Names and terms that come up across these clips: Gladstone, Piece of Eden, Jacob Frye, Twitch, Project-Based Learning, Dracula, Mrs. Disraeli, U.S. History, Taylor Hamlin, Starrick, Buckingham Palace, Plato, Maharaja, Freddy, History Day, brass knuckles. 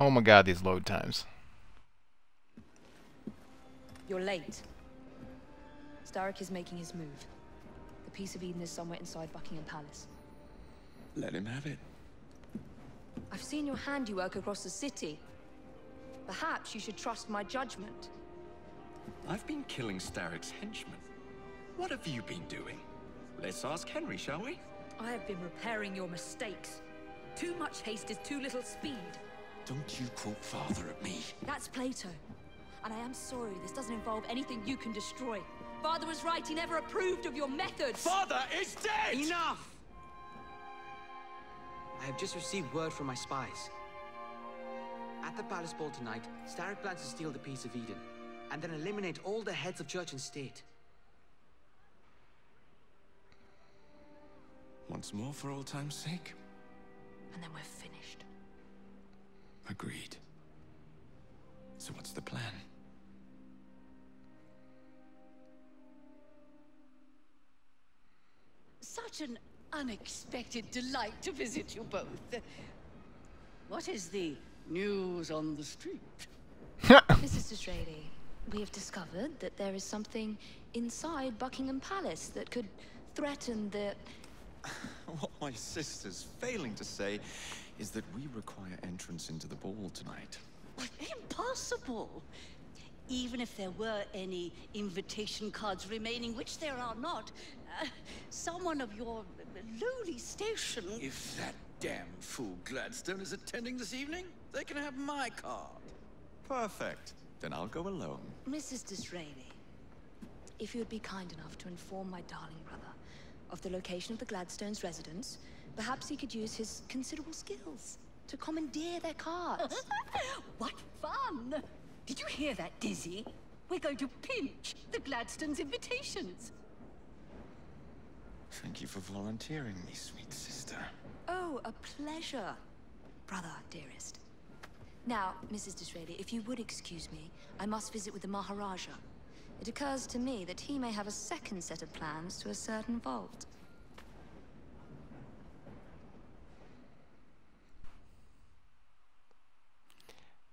Oh my god, these load times. You're late. Starrick is making his move. The Piece of Eden is somewhere inside Buckingham Palace. Let him have it. I've seen your handiwork across the city. Perhaps you should trust my judgment. I've been killing Starrick's henchmen. What have you been doing? Let's ask Henry, shall we? I have been repairing your mistakes. Too much haste is too little speed. Don't you quote Father at me. That's Plato. And I am sorry, this doesn't involve anything you can destroy. Father was right, he never approved of your methods. Father is dead! Enough! I have just received word from my spies. At the palace ball tonight, Starrick plans to steal the Piece of Eden, and then eliminate all the heads of church and state. Once more for old time's sake? And then we're finished. Agreed. So what's the plan? Such an unexpected delight to visit you both. What is the news on the street? Mrs. Disraeli, we have discovered that there is something inside Buckingham Palace that could threaten the... What my sister's failing to say is that we require entrance into the ball tonight. Impossible! Even if there were any invitation cards remaining, which there are not, someone of your lowly station... If that damn fool Gladstone is attending this evening, they can have my card. Perfect. Then I'll go alone. Mrs. Disraeli, if you would be kind enough to inform my darling brother of the location of the Gladstone's residence, perhaps he could use his considerable skills to commandeer their cards. What fun! Did you hear that, Dizzy? We're going to pinch the Gladstone's invitations. Thank you for volunteering me, sweet sister. Oh, a pleasure, brother, dearest. Now, Mrs. Disraeli, if you would excuse me, I must visit with the Maharaja. It occurs to me that he may have a second set of plans to a certain vault.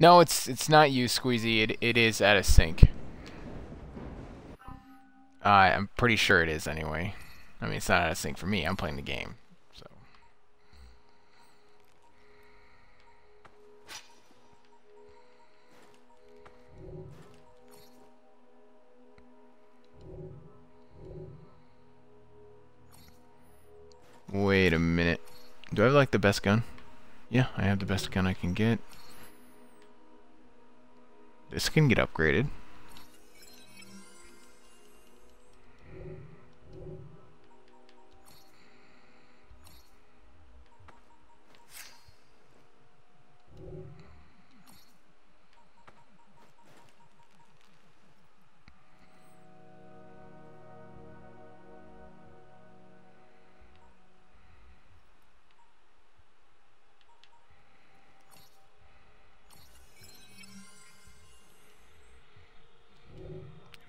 No, it's not you, Squeezy. It is out of sync. I'm pretty sure it is anyway. I mean, it's not out of sync for me. I'm playing the game. So. Wait a minute. Do I have like the best gun? Yeah, I have the best gun I can get. This can get upgraded.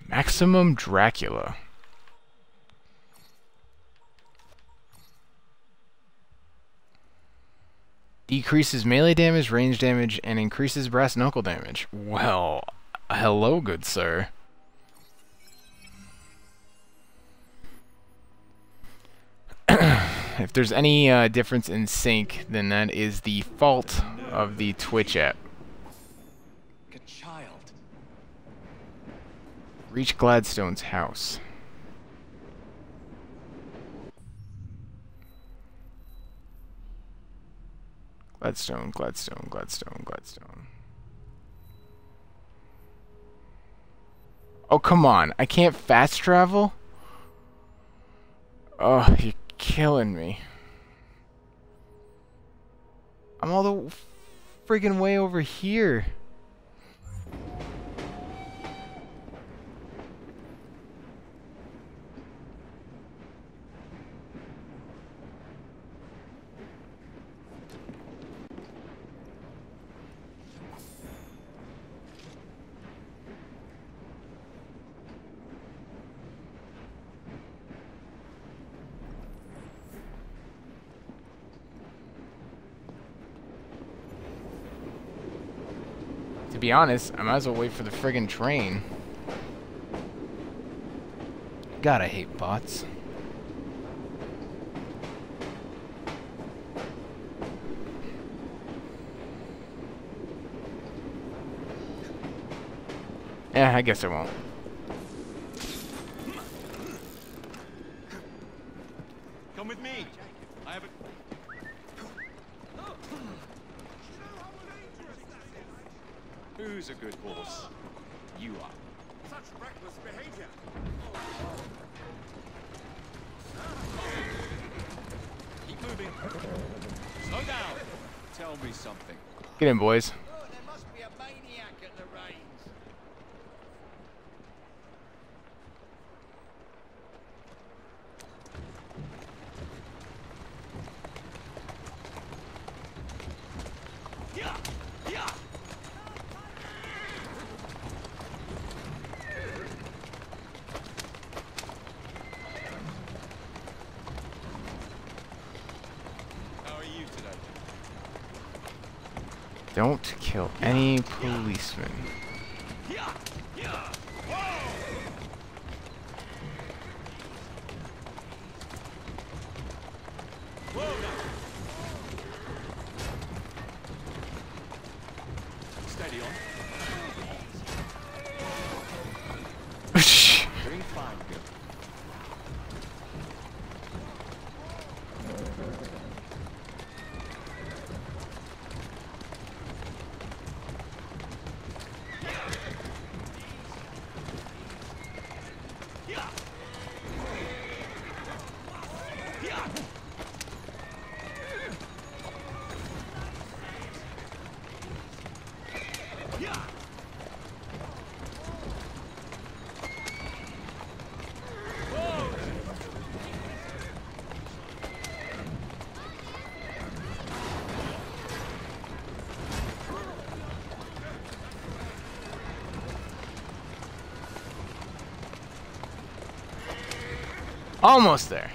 Maximum Dracula. Decreases melee damage, range damage, and increases brass knuckle damage. Well, hello, good sir. If there's any difference in sync, then that is the fault of the Twitch app. Reach Gladstone's house. Gladstone, Gladstone, Gladstone, Gladstone. Oh, come on. I can't fast travel? Oh, you're killing me. I'm all the friggin' way over here. To be honest, I might as well wait for the friggin' train. God, I hate bots. Yeah, I guess I won't. Come with me. I have a... Who's a good horse? You are. Such reckless behavior. Keep moving. Slow down. Tell me something. Get in, boys. Oh, there must be a maniac at the reins. Don't kill any policemen. Steady on. Doing fine, good. Almost there.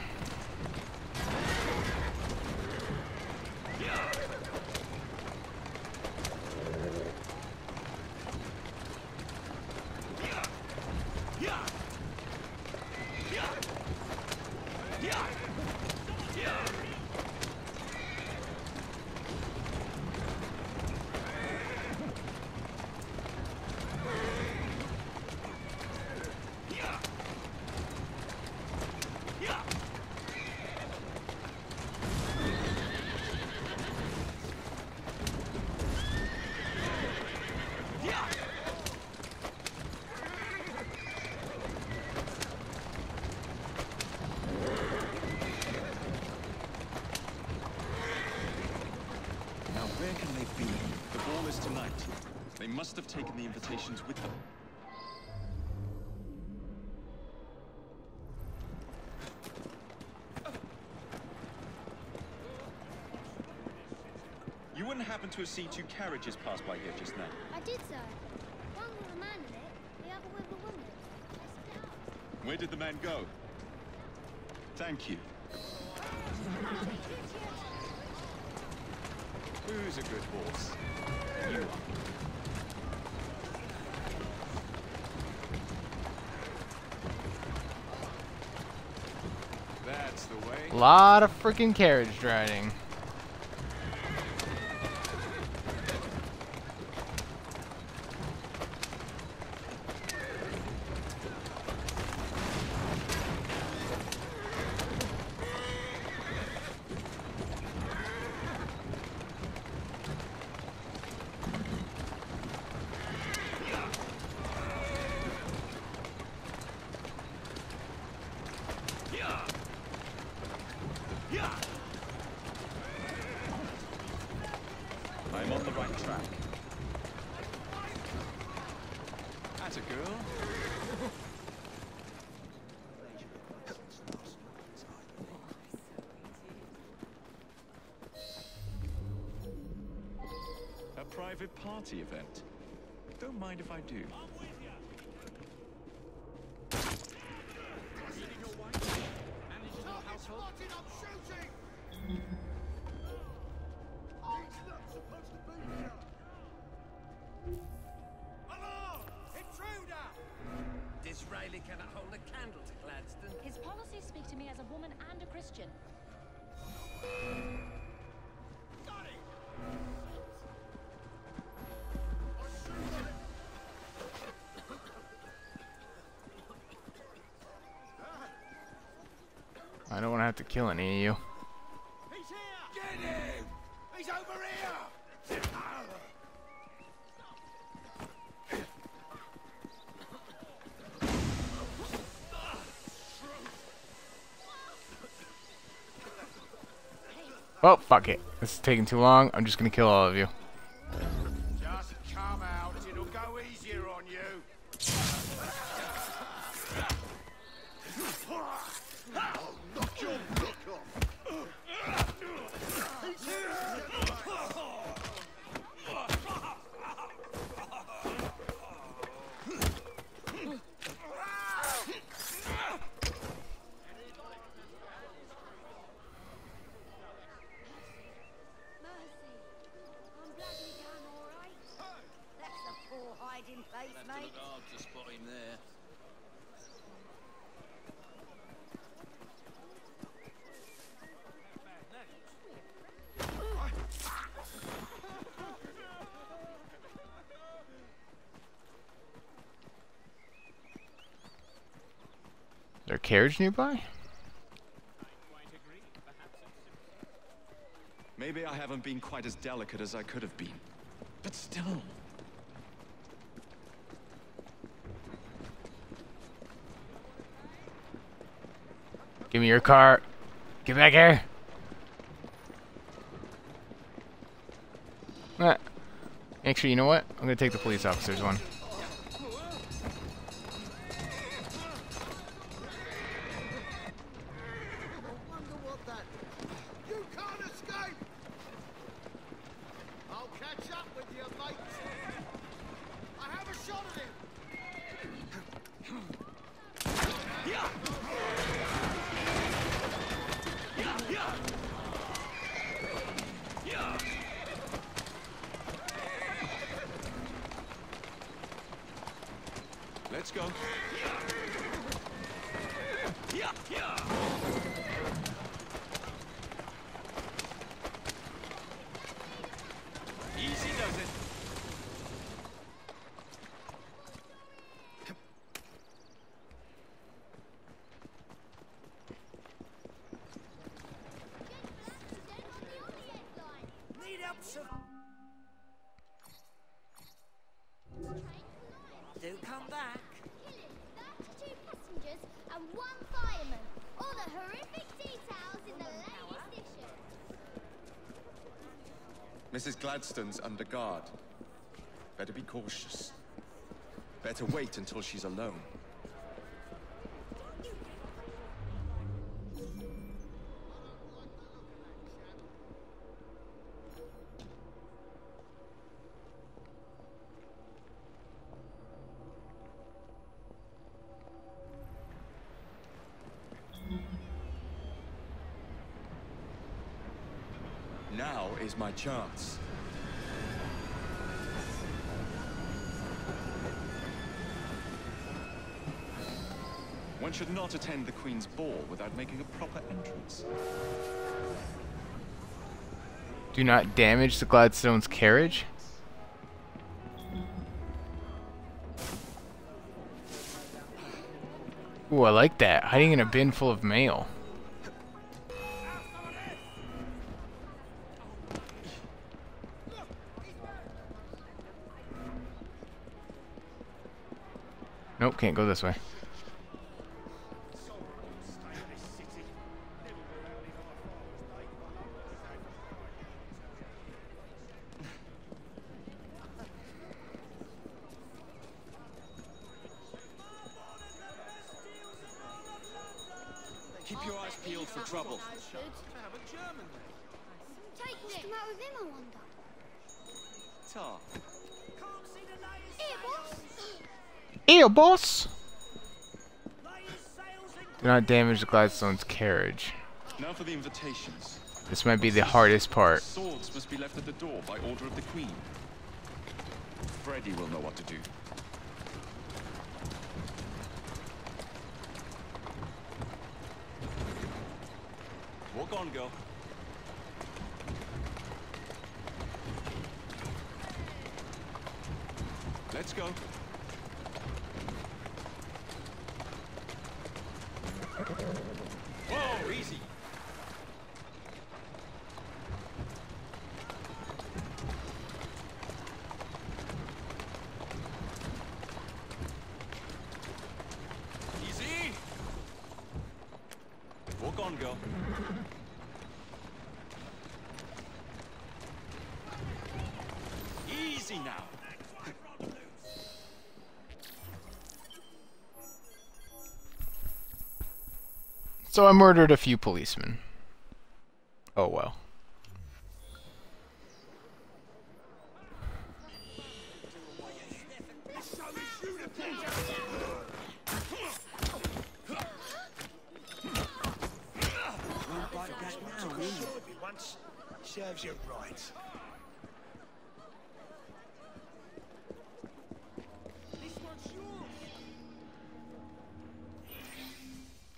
Must have taken the invitations with them. You wouldn't happen to have seen two carriages pass by here just now? I did, sir. One was a man in it, the other was a woman. Where did the man go? Thank you. Who's a good horse? You are. A lot of freaking carriage riding. Private party event. Don't mind if I do. Disraeli cannot hold a candle to Gladstone. His policies speak to me as a woman and a Christian. Got it! I should have it! I don't want to have to kill any of you. He's here! Get him! He's over here! Well, fuck it. This is taking too long. I'm just gonna kill all of you. Just come out. It'll go easier on you. I'll knock your dick off. Carriage nearby? Maybe I haven't been quite as delicate as I could have been, but still. Give me your car. Get back here. Actually, you know what? I'm gonna take the police officer's one. Let's go. Easy does it. Mrs. Gladstone's under guard. Better be cautious. Better wait until she's alone. Now is my chance. One should not attend the Queen's ball without making a proper entrance. Do not damage the Gladstone's carriage. Ooh, I like that. Hiding in a bin full of mail. Nope, can't go this way. Keep your eyes peeled for trouble. What's the matter with him, I wonder? Tar. Ew, boss! Do not damage the Gladstone's carriage. Now for the invitations. This might be the hardest part. Swords must be left at the door by order of the Queen. Freddy will know what to do. on, girl. Let's go. Whoa, easy. Easy. Walk on, girl. Easy now. So I murdered a few policemen. Oh well. Serves you right.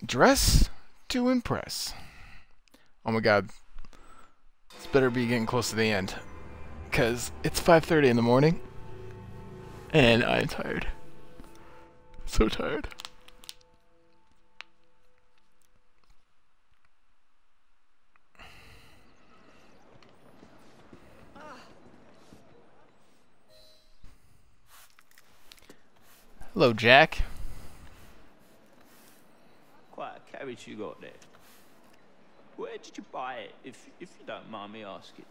Dress to impress. Oh my god. This better be getting close to the end. Because it's 5:30 in the morning. And I'm tired. So tired. Hello, Jack. Quite a carriage you got there. Where did you buy it, if you don't mind me asking?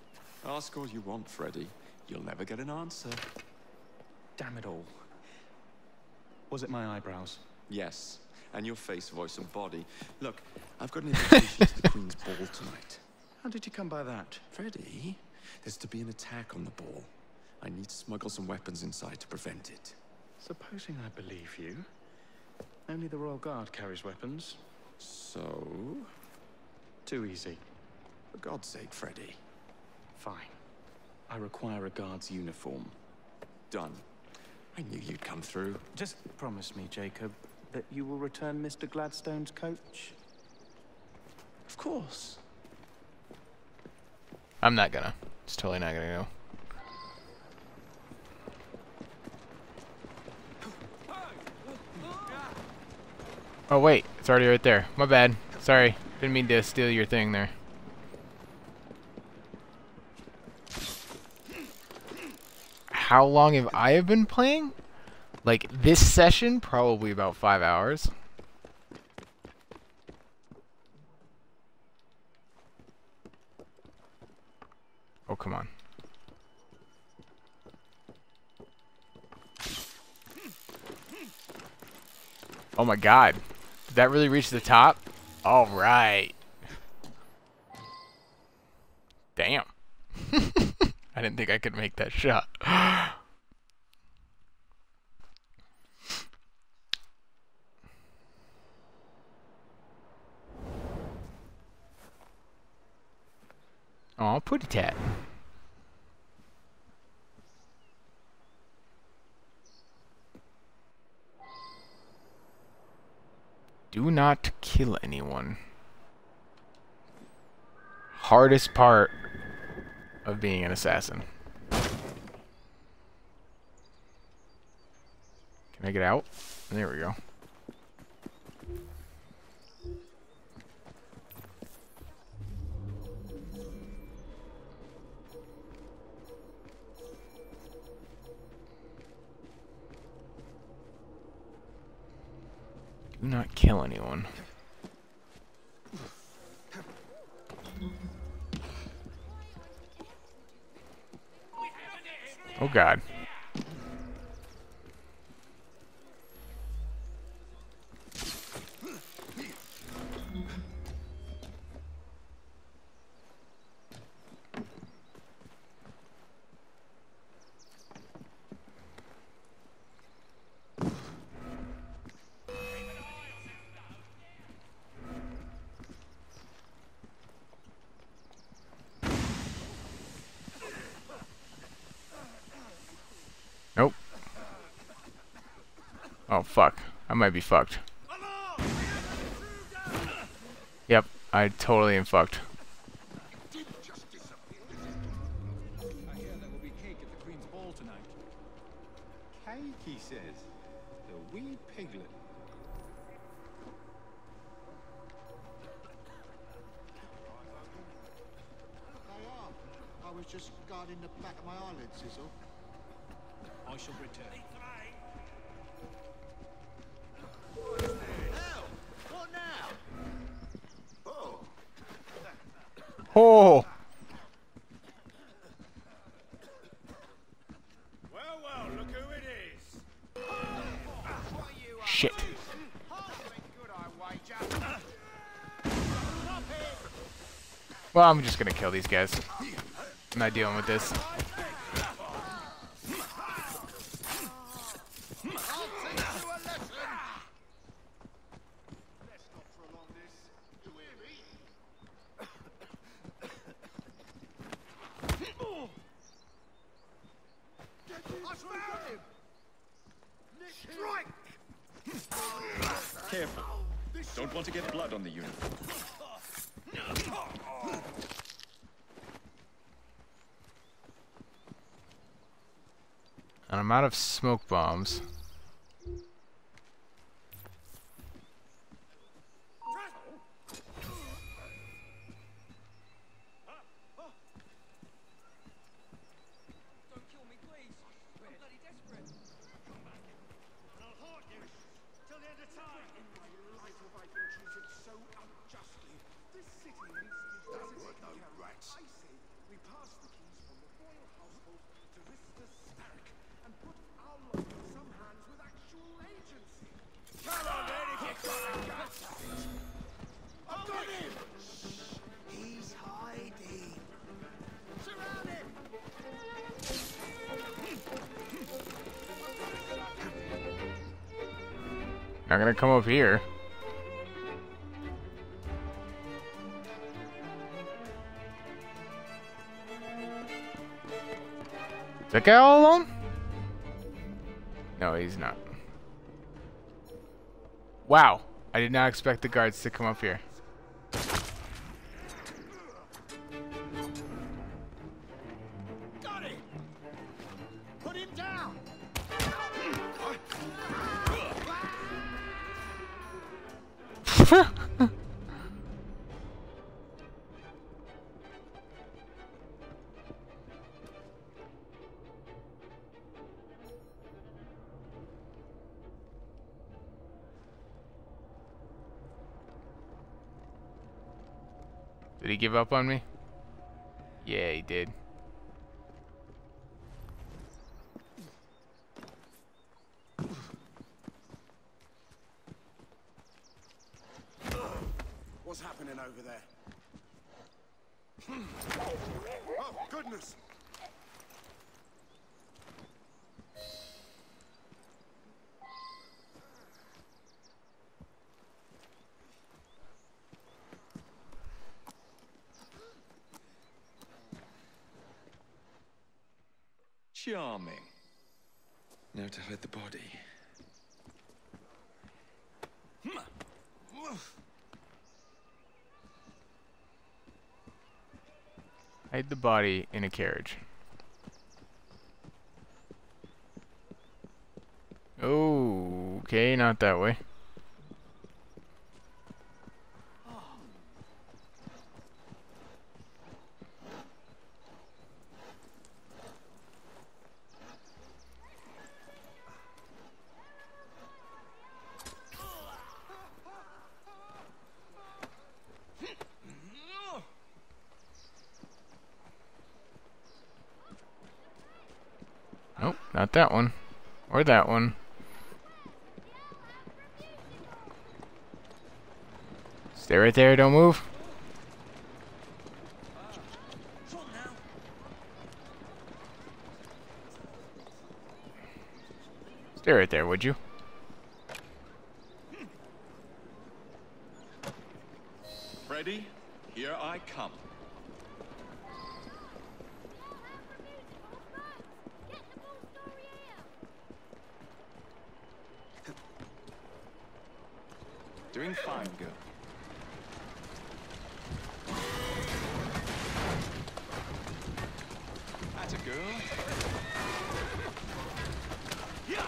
Ask all you want, Freddy. You'll never get an answer. Damn it all. Was it my eyebrows? Yes, and your face, voice, and body. Look, I've got an invitation to the Queen's Ball tonight. How did you come by that? Freddy, there's to be an attack on the ball. I need to smuggle some weapons inside to prevent it. Supposing I believe you. Only the Royal Guard carries weapons. So? Too easy. For God's sake, Freddy. Fine. I require a guard's uniform. Done. I knew you'd come through. Just promise me, Jacob, that you will return Mr. Gladstone's coach? Of course. I'm not gonna. It's totally not gonna go. Oh wait, it's already right there. My bad. Sorry. Didn't mean to steal your thing there. How long have I been playing? Like this session, probably about 5 hours. Oh, come on. Oh my god. That really reached the top? All right. Damn. I didn't think I could make that shot. Oh, pretty tat. Do not kill anyone. Hardest part of being an assassin. Can I get out? There we go. Do not kill anyone. Oh god. Oh fuck, I might be fucked. Yep, I totally am fucked. he says. The wee piglet. They are. I was just guarding the back of my eyelids, is all. I shall return. Help! What now? Oh! Oh! Well, well, look who it is! What are you up to? Shit! Well, I'm just gonna kill these guys. I'm not dealing with this. I'm out of smoke bombs. Not gonna come up here. Is that guy all alone? No, he's not. Wow, I did not expect the guards to come up here. Did he give up on me? Yeah, he did. What's happening over there? Oh, goodness! Charming. Now to hide the body. Hide the body in a carriage. Oh, okay, not that way. Not that one, or that one. Stay right there, don't move. Stay right there, would you? Freddy, here I come. Doing fine, girl. That's a girl. Yeah.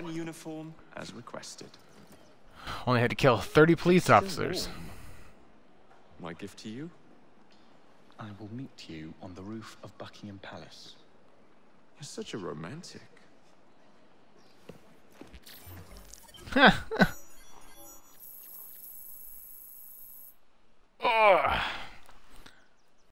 One uniform as requested. Only had to kill 30 police officers. My gift to you? I will meet you on the roof of Buckingham Palace. You're such a romantic. Ugh.